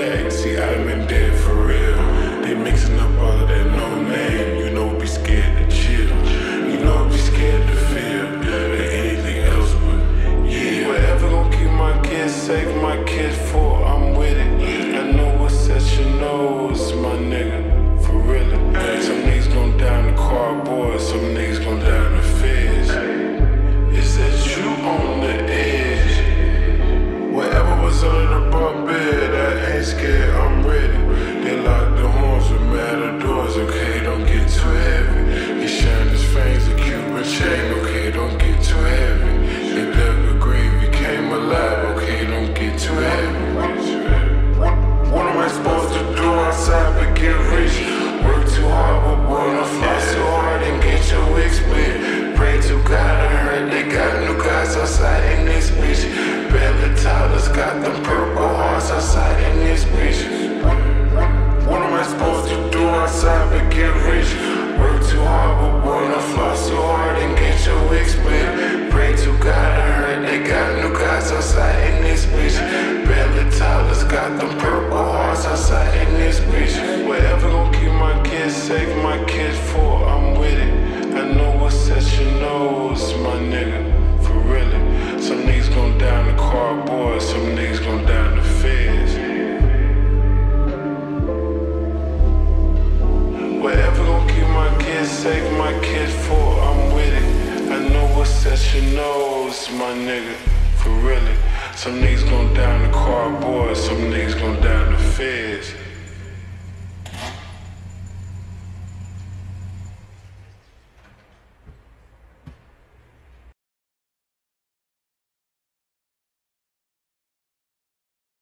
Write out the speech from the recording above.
back. See, I've been dead for real. They mixing up all of that no name. You know be scared to chill. You know be scared to feel than anything else but yeah. Whatever gon' keep my kids safe, my kids full, I'm with it. I know what sets your nose, my